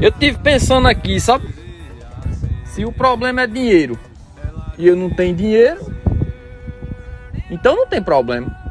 Eu tive pensando aqui, sabe? Se o problema é dinheiro e eu não tenho dinheiro, então não tem problema.